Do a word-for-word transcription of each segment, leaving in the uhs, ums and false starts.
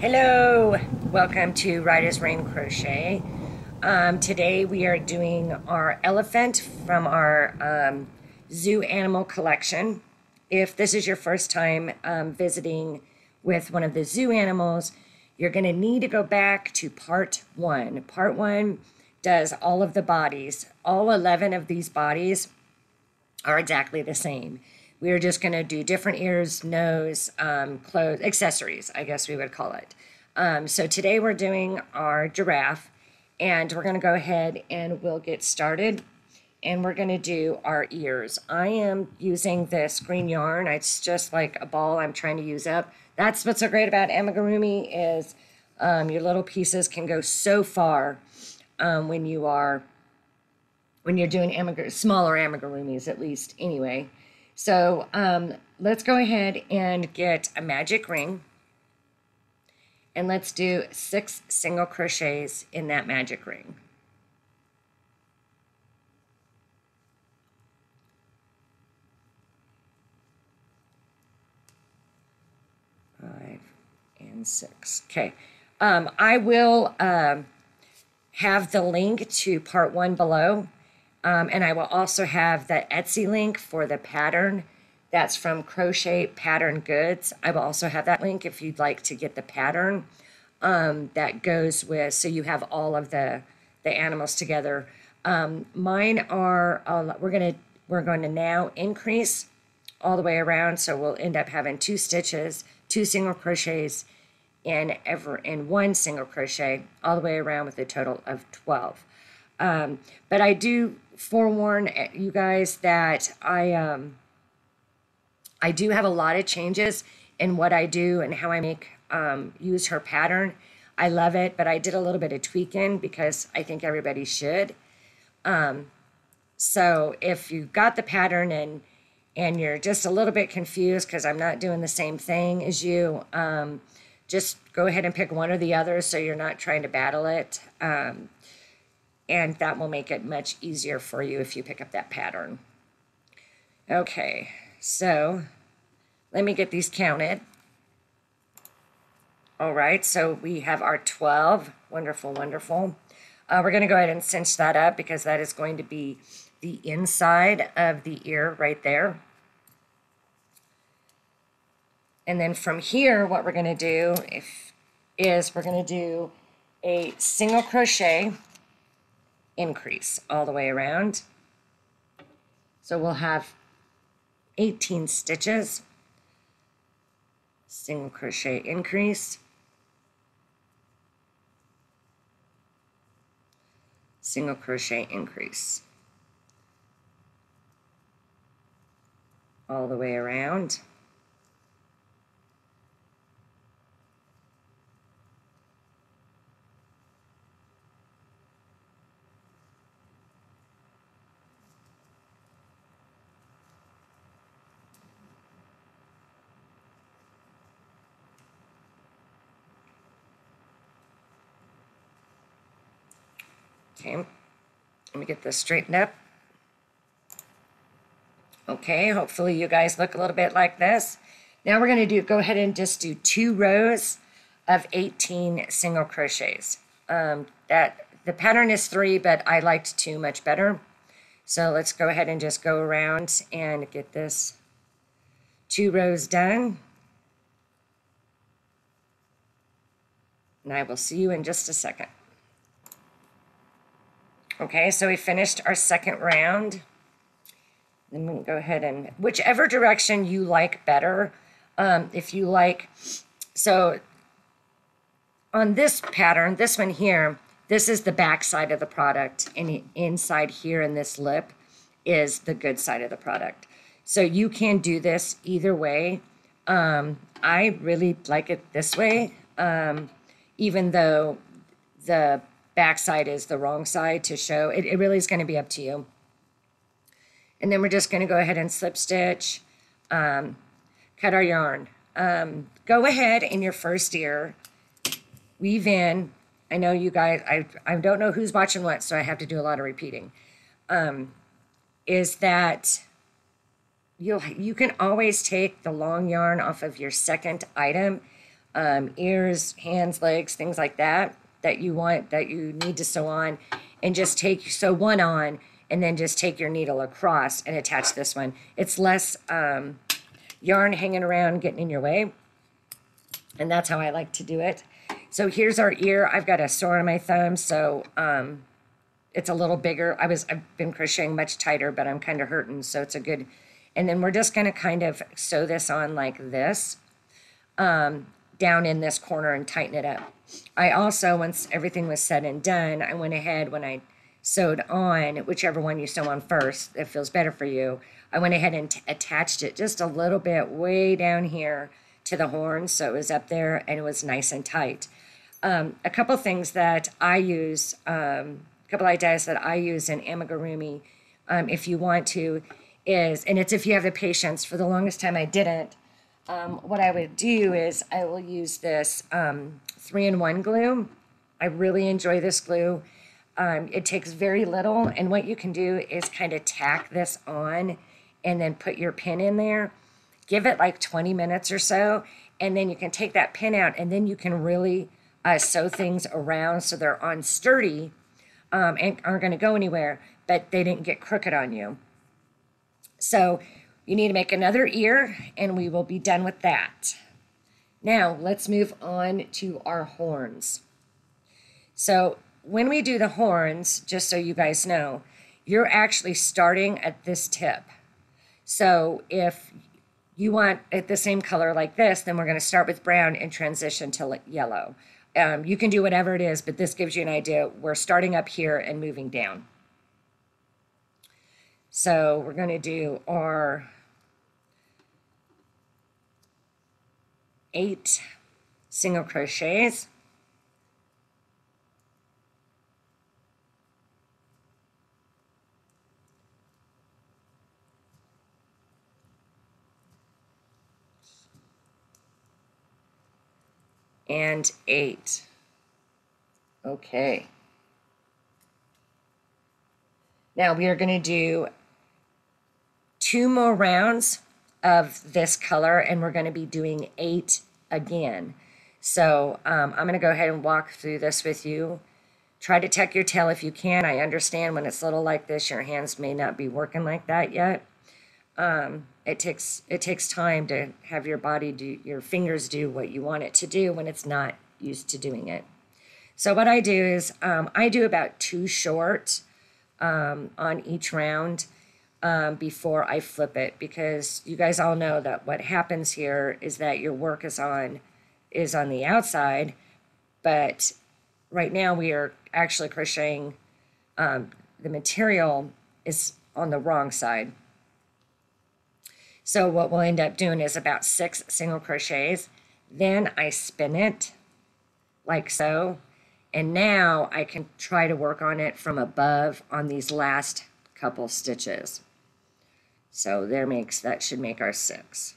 Hello, welcome to Right as Rain Crochet. Um, today we are doing our elephant from our um, zoo animal collection. If this is your first time um, visiting with one of the zoo animals, you're going to need to go back to part one. Part one does all of the bodies. All eleven of these bodies are exactly the same. We're just going to do different ears, nose, um, clothes, accessories, I guess we would call it. Um, so today we're doing our giraffe, and we're going to go ahead and we'll get started, and we're going to do our ears. I am using this green yarn. It's just like a ball I'm trying to use up. That's what's so great about amigurumi is um, your little pieces can go so far um, when you are, when you're doing amigurumi, smaller amigurumis at least anyway. So um, let's go ahead and get a magic ring, and let's do six single crochets in that magic ring. Five and six. Okay. Um, I will um, have the link to part one below. Um, and I will also have the Etsy link for the pattern. That's from Crochet Pattern Goods. I will also have that link if you'd like to get the pattern um, that goes with, so you have all of the, the animals together. Um, mine are, uh, we're gonna, we're going to now increase all the way around, so we'll end up having two stitches, two single crochets in, every, in one single crochet all the way around with a total of twelve. Um, but I do forewarn you guys that I um, I do have a lot of changes in what I do and how I make um, use her pattern. I love it, but I did a little bit of tweaking because I think everybody should. Um, so if you got the pattern and and you're just a little bit confused because I'm not doing the same thing as you, um, just go ahead and pick one or the other so you're not trying to battle it. Um, And that will make it much easier for you if you pick up that pattern. Okay, so let me get these counted. All right, so we have our twelve. Wonderful, wonderful. Uh, we're going to go ahead and cinch that up because that is going to be the inside of the ear right there. And then from here, what we're going to do if, is we're going to do a single crochet increase all the way around. So we'll have eighteen stitches, single crochet increase, single crochet increase, all the way around. Okay, let me get this straightened up. Okay, hopefully you guys look a little bit like this. Now we're going to do go ahead and just do two rows of eighteen single crochets. Um, that the pattern is three, but I liked two much better. So let's go ahead and just go around and get this two rows done. And I will see you in just a second. Okay, so we finished our second round. Then we'll go ahead and whichever direction you like better. Um, if you like, so on this pattern, this one here, this is the back side of the product, and inside here in this lip is the good side of the product. So you can do this either way. Um, I really like it this way, um, even though the backside is the wrong side to show. It, it really is going to be up to you. And then we're just going to go ahead and slip stitch, um, cut our yarn. Um, go ahead in your first ear, weave in. I know you guys, I, I don't know who's watching what, so I have to do a lot of repeating. Um, is that you'll, you can always take the long yarn off of your second item um, ears, hands, legs, things like that, that you want, that you need to sew on, and just take, sew one on, and then just take your needle across and attach this one. It's less um, yarn hanging around, getting in your way, and that's how I like to do it. So here's our ear. I've got a sore on my thumb, so um, it's a little bigger. I was, I've been crocheting much tighter, but I'm kind of hurting, so it's a good, and then we're just gonna kind of sew this on like this, um, down in this corner and tighten it up. I also, once everything was said and done, I went ahead when I sewed on, whichever one you sew on first, it feels better for you, I went ahead and t attached it just a little bit way down here to the horn, so it was up there and it was nice and tight. Um, a couple things that I use, um, a couple ideas that I use in amigurumi, um, if you want to, is, and it's if you have the patience, for the longest time I didn't, um, what I would do is I will use this um, three in one glue. I really enjoy this glue. Um, it takes very little, and what you can do is kind of tack this on and then put your pin in there. Give it like twenty minutes or so, and then you can take that pin out, and then you can really uh, sew things around so they're on sturdy um, and aren't going to go anywhere, but they didn't get crooked on you. So you need to make another ear, and we will be done with that. Now let's move on to our horns. So when we do the horns, just so you guys know, you're actually starting at this tip. So if you want it the same color like this, then we're going to start with brown and transition to yellow. Um, you can do whatever it is, but this gives you an idea. We're starting up here and moving down. So we're going to do our eight single crochets. And eight. Okay. Now we are going to do two more rounds of this color, and we're going to be doing eight again. So um, I'm going to go ahead and walk through this with you. Try to tuck your tail if you can. I understand when it's little like this, your hands may not be working like that yet. Um, it takes it takes time to have your body do, your fingers do what you want it to do when it's not used to doing it. So what I do is um, I do about two short um, on each round um, before I flip it, because you guys all know that what happens here is that your work is on is on the outside, but right now we are actually crocheting um, the material is on the wrong side. So what we'll end up doing is about six single crochets, then I spin it like so, and now I can try to work on it from above on these last couple stitches. So there makes, that should make our six.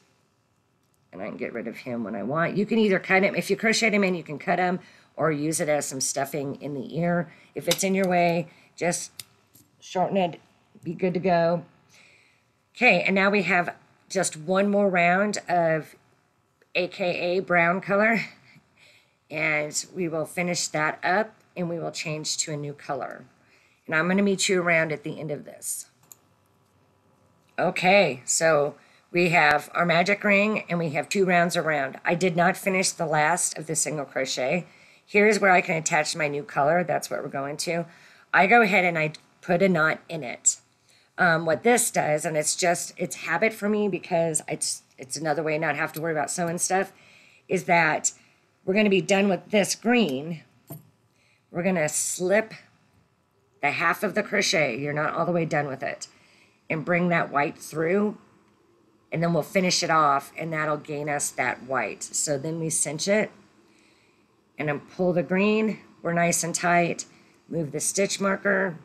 And I can get rid of him when I want. You can either cut him, if you crochet him in, you can cut him or use it as some stuffing in the ear. If it's in your way, just shorten it, be good to go. Okay, and now we have just one more round of A K A brown color, and we will finish that up and we will change to a new color. And I'm going to meet you around at the end of this. Okay, so we have our magic ring and we have two rounds around. I did not finish the last of the single crochet. Here's where I can attach my new color. That's what we're going to. I go ahead and I put a knot in it. Um, what this does, and it's just, it's habit for me because it's, it's another way not have to worry about sewing stuff, is that we're going to be done with this green. We're going to slip the half of the crochet. You're not all the way done with it. And bring that white through, and then we'll finish it off, and that'll gain us that white. So then we cinch it, and then pull the green. We're nice and tight. Move the stitch marker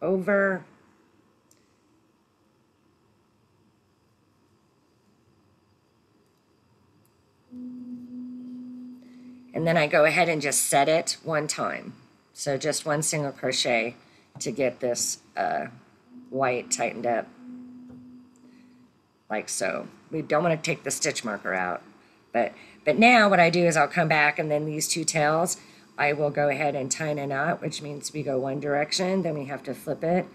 over, and then I go ahead and just set it one time, so just one single crochet to get this uh, white tightened up like so. We don't want to take the stitch marker out, But but now what I do is I'll come back, and then these two tails, I will go ahead and tie in a knot, which means we go one direction, then we have to flip it,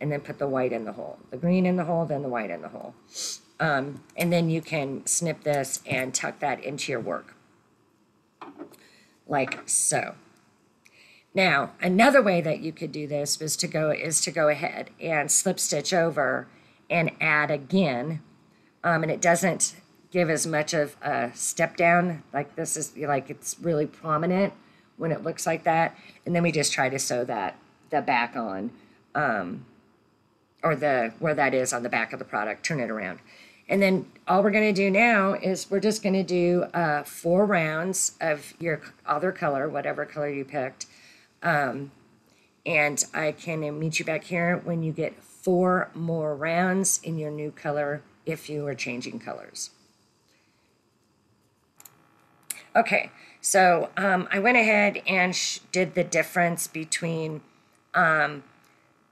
and then put the white in the hole, the green in the hole, then the white in the hole. Um, and then you can snip this and tuck that into your work, like so. Now, another way that you could do this is to go is to go ahead and slip stitch over and add again, um, and it doesn't give as much of a step down. Like this is like it's really prominent when it looks like that, and then we just try to sew that the back on, um, or the where that is on the back of the product. Turn it around, and then all we're going to do now is we're just going to do uh, four rounds of your other color, whatever color you picked. Um, and I can meet you back here when you get four more rounds in your new color if you are changing colors. Okay, so um, I went ahead and sh did the difference between um,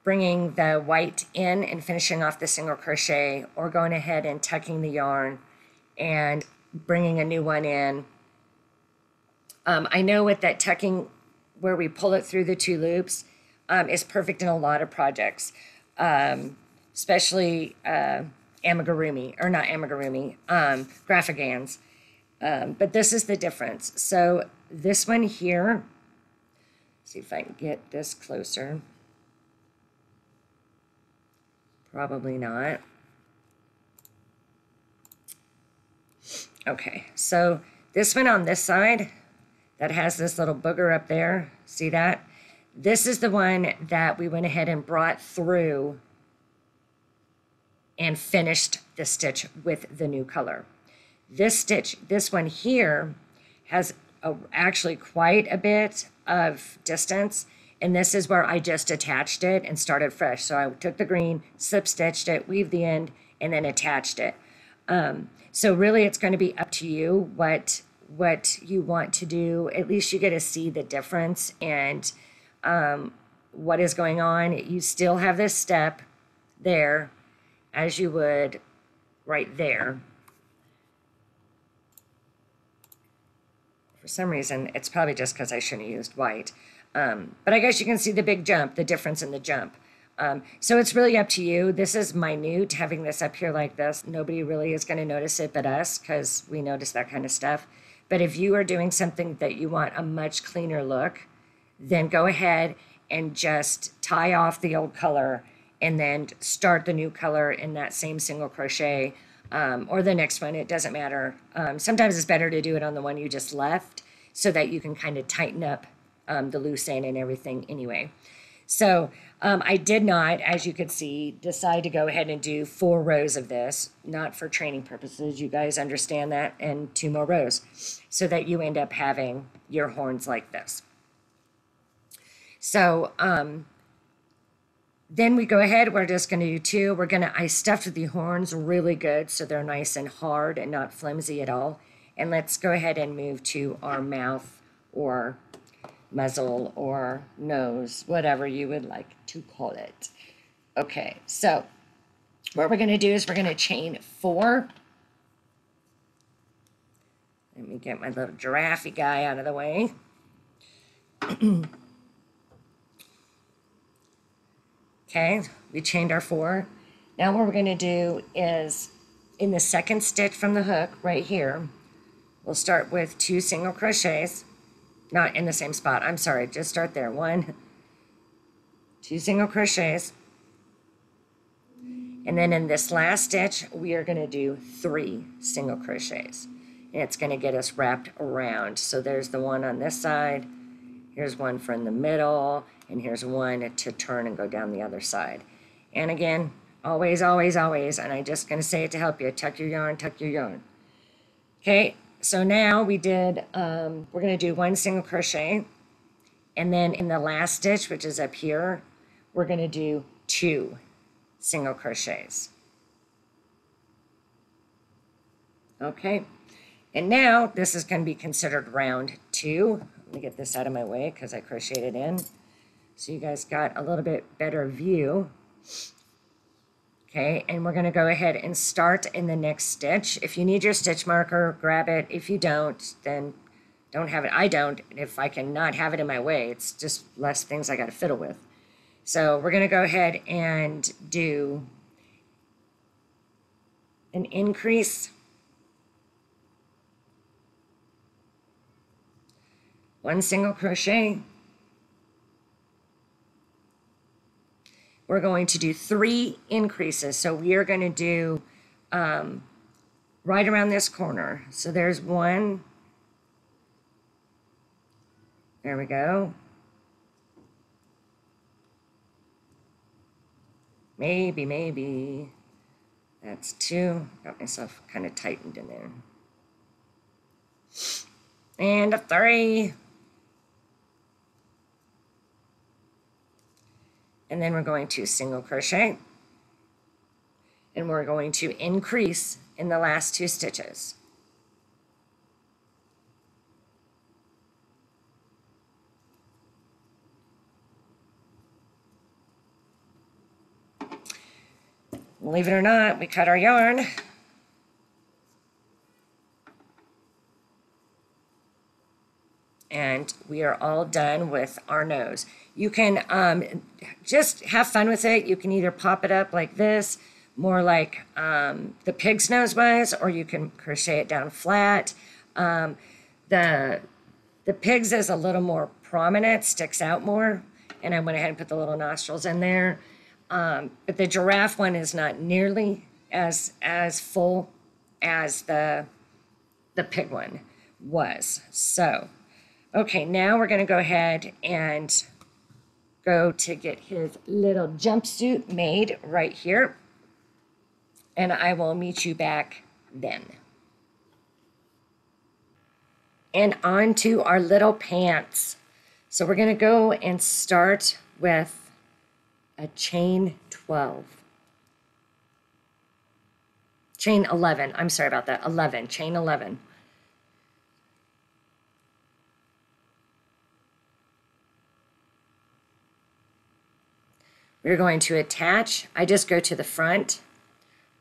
bringing the white in and finishing off the single crochet, or going ahead and tucking the yarn and bringing a new one in. Um, I know with that tucking, where we pull it through the two loops, um, is perfect in a lot of projects, um, especially uh, amigurumi, or not amigurumi, um, graphigans. Um, but this is the difference. So this one here, see if I can get this closer. Probably not. Okay, so this one on this side, that has this little booger up there. See that? This is the one that we went ahead and brought through and finished the stitch with the new color. This stitch, this one here, has a, actually quite a bit of distance, and this is where I just attached it and started fresh. So I took the green, slip stitched it, weaved the end, and then attached it. Um, so really it's going to be up to you what what you want to do. At least you get to see the difference and um, what is going on. You still have this step there as you would right there. For some reason, it's probably just because I shouldn't have used white. Um, but I guess you can see the big jump, the difference in the jump. Um, so it's really up to you. This is minute, having this up here like this. Nobody really is going to notice it but us, because we notice that kind of stuff. But if you are doing something that you want a much cleaner look, then go ahead and just tie off the old color and then start the new color in that same single crochet, um, or the next one. It doesn't matter. Um, sometimes it's better to do it on the one you just left so that you can kind of tighten up um, the loose end and everything anyway. So um, I did not, as you could see, decide to go ahead and do four rows of this, not for training purposes. You guys understand that, and two more rows, so that you end up having your horns like this. So um, then we go ahead, we're just going to do two. We're going to, I stuffed the horns really good so they're nice and hard and not flimsy at all. And let's go ahead and move to our mouth, or muzzle, or nose, whatever you would like to call it. Okay, so what we're going to do is we're going to chain four. Let me get my little giraffe guy out of the way. Okay, we chained our four. Now what we're going to do is, in the second stitch from the hook right here, we'll start with two single crochets. Not in the same spot, I'm sorry, just start there. One, two single crochets, and then in this last stitch we are going to do three single crochets, and it's going to get us wrapped around. So there's the one on this side, here's one for in the middle, and here's one to turn and go down the other side. And again, always, always, always, and I'm just going to say it to help you, tuck your yarn, tuck your yarn. Okay. So now we did, um, we're going to do one single crochet, and then in the last stitch, which is up here, we're going to do two single crochets. Okay, and now this is going to be considered round two. Let me get this out of my way because I crocheted in, so you guys got a little bit better view. Okay, and we're going to go ahead and start in the next stitch. If you need your stitch marker, grab it. If you don't, then don't have it. I don't. If I cannot have it in my way, it's just less things I got to fiddle with. So we're going to go ahead and do an increase. One single crochet. We're going to do three increases. So we are going to do um, right around this corner. So there's one. There we go. Maybe, maybe. That's two. Got myself kind of tightened in there. And a three. And then we're going to single crochet, and we're going to increase in the last two stitches. Believe it or not, we cut our yarn. And we are all done with our nose. You can um, just have fun with it. You can either pop it up like this, more like um, the pig's nose was, or you can crochet it down flat. Um, the, the pig's is a little more prominent, sticks out more, and I went ahead and put the little nostrils in there. Um, but the giraffe one is not nearly as, as full as the, the pig one was. So... okay, now we're going to go ahead and go to get his little jumpsuit made right here. And I will meet you back then. And on to our little pants. So we're going to go and start with a chain twelve. Chain eleven. I'm sorry about that. eleven. Chain eleven. We're going to attach. I just go to the front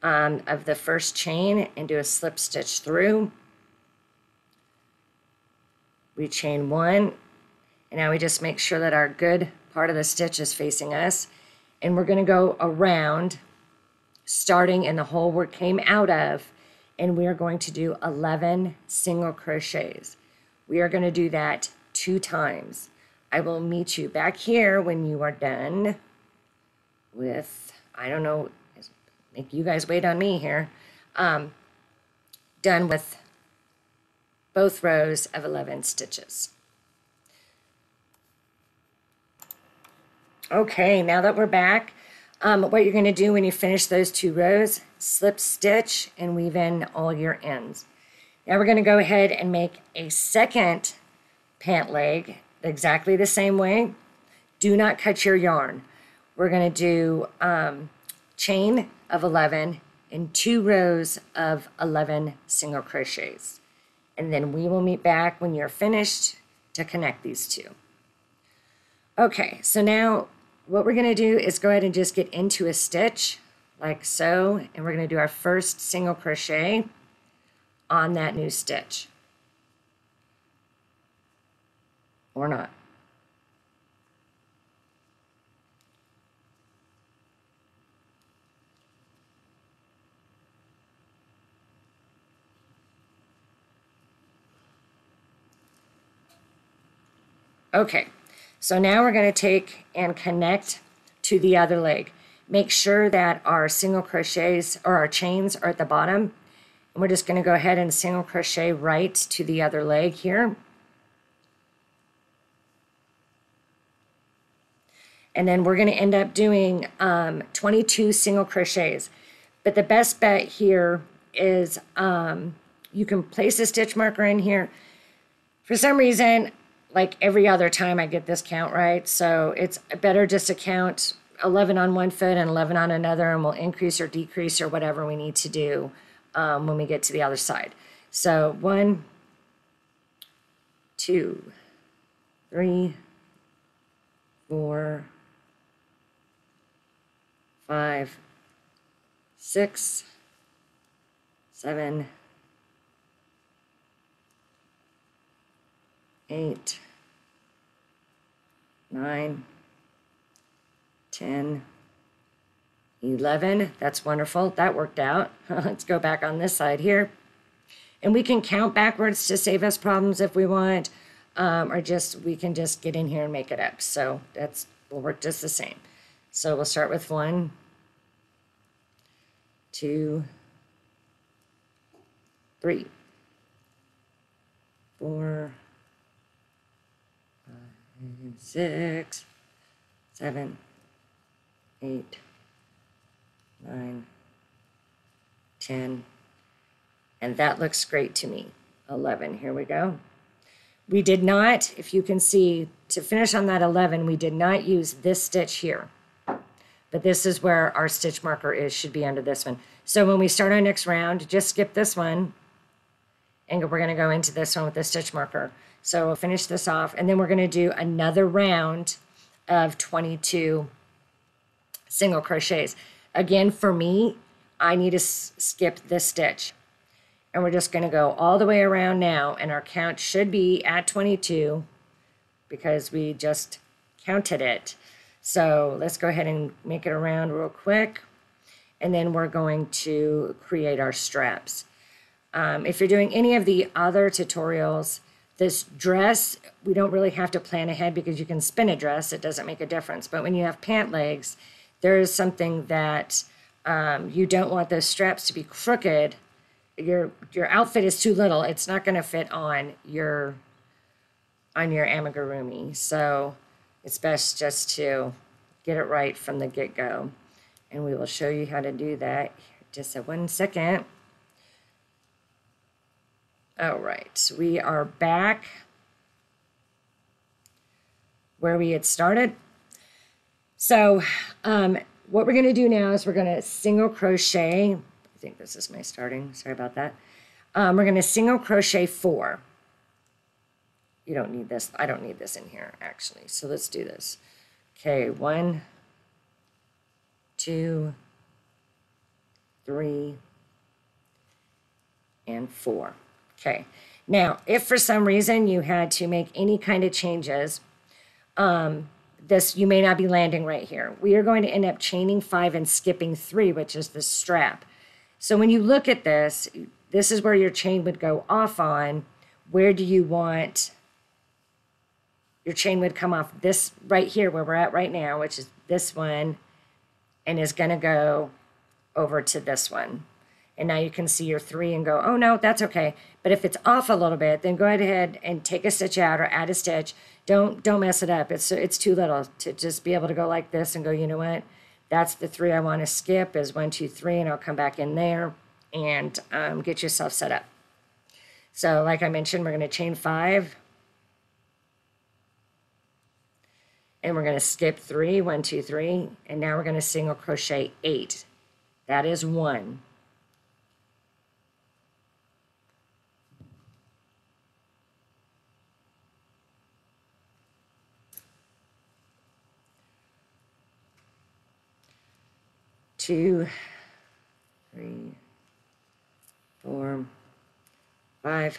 um, of the first chain and do a slip stitch through. We chain one, and now we just make sure that our good part of the stitch is facing us, and we're going to go around, starting in the hole we came out of, and we are going to do eleven single crochets. We are going to do that two times. I will meet you back here when you are done with, I don't know, make you guys wait on me here, um, done with both rows of eleven stitches. Okay, now that we're back, um, what you're going to do when you finish those two rows, slip stitch and weave in all your ends. Now we're going to go ahead and make a second pant leg exactly the same way. Do not cut your yarn. We're going to do um, chain of eleven and two rows of eleven single crochets. And then we will meet back when you're finished to connect these two. Okay, so now what we're going to do is go ahead and just get into a stitch like so, and we're going to do our first single crochet on that new stitch. Or not. Okay, so now we're going to take and connect to the other leg. Make sure that our single crochets or our chains are at the bottom. And we're just going to go ahead and single crochet right to the other leg here. And then we're going to end up doing um, twenty-two single crochets. But the best bet here is um, you can place a stitch marker in here. For some reason, like every other time I get this count right, so it's better just to count eleven on one foot and eleven on another, and we'll increase or decrease or whatever we need to do um, when we get to the other side. So one, two, three, four, five, six, seven, eight, nine, ten, eleven. That's wonderful. That worked out. Let's go back on this side here. And we can count backwards to save us problems if we want, um, or just we can just get in here and make it up. So that's will work just the same. So we'll start with one, two, three, four, five, six, seven, eight, nine, ten. And that looks great to me. eleven, here we go. We did not, if you can see, to finish on that eleven, we did not use this stitch here. But this is where our stitch marker is, should be under this one. So when we start our next round, just skip this one. And we're gonna go into this one with the stitch marker. So we'll finish this off, and then we're gonna do another round of twenty-two single crochets. Again, for me, I need to skip this stitch. And we're just going to go all the way around now, and our count should be at twenty-two because we just counted it. So let's go ahead and make it around real quick, and then we're going to create our straps. Um, if you're doing any of the other tutorials, this dress, we don't really have to plan ahead because you can spin a dress. It doesn't make a difference. But when you have pant legs, there is something that um, you don't want those straps to be crooked. Your your outfit is too little. It's not going to fit on your on your amigurumi. So it's best just to get it right from the get-go. And we will show you how to do that just in one second. All right, we are back where we had started. So um, what we're going to do now is we're going to single crochet. I think this is my starting, sorry about that. Um, we're going to single crochet four. You don't need this, I don't need this in here actually, so let's do this. Okay, one, two, three, and four. Okay, now if for some reason you had to make any kind of changes, um, this you may not be landing right here. We are going to end up chaining five and skipping three, which is the strap. So when you look at this, this is where your chain would go off on. Where do you want your chain would come off? This right here where we're at right now, which is this one, and is going to go over to this one. And now you can see your three and go, oh no, that's okay. But if it's off a little bit, then go ahead and take a stitch out or add a stitch. Don't don't mess it up. It's, it's too little to just be able to go like this and go, you know what? That's the three I want to skip is one, two, three, and I'll come back in there and um, get yourself set up. So like I mentioned, we're going to chain five. And we're going to skip three, one, two, three. And now we're going to single crochet eight. That is one. Two, three, four, five,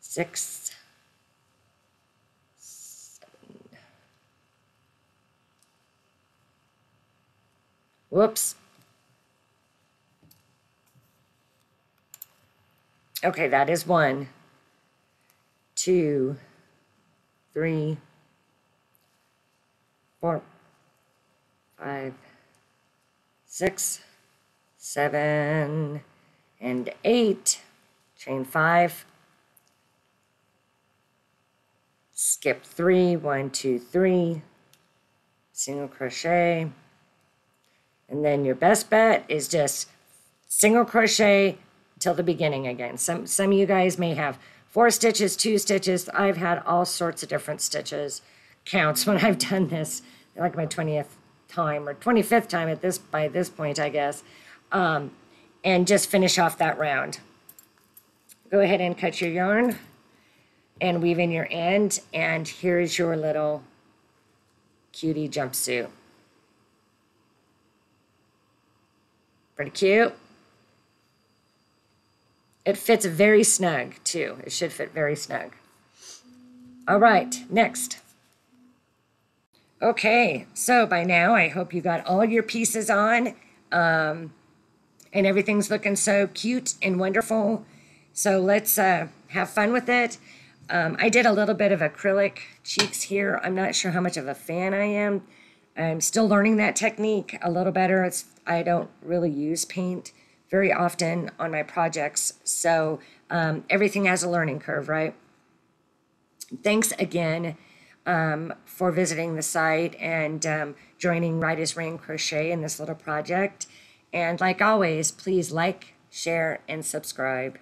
six, seven. Whoops. Okay, that is one, two, three, four, five, six, seven, and eight, chain five, skip three, one, two, three, single crochet, and then your best bet is just single crochet till the beginning again. Some, some of you guys may have four stitches, two stitches. I've had all sorts of different stitches counts when I've done this, like my twentieth time or twenty-fifth time at this by this point, I guess, um, and just finish off that round. Go ahead and cut your yarn and weave in your end, and here is your little cutie jumpsuit. Pretty cute. It fits very snug too. It should fit very snug. All right, next. Okay, so by now I hope you got all your pieces on, um, and everything's looking so cute and wonderful. So let's uh, have fun with it. Um, I did a little bit of acrylic cheeks here. I'm not sure how much of a fan I am. I'm still learning that technique a little better. It's, I don't really use paint very often on my projects, so um, everything has a learning curve, right? Thanks again um, for visiting the site and um, joining Right as Rain Crochet in this little project. And like always, please like, share, and subscribe.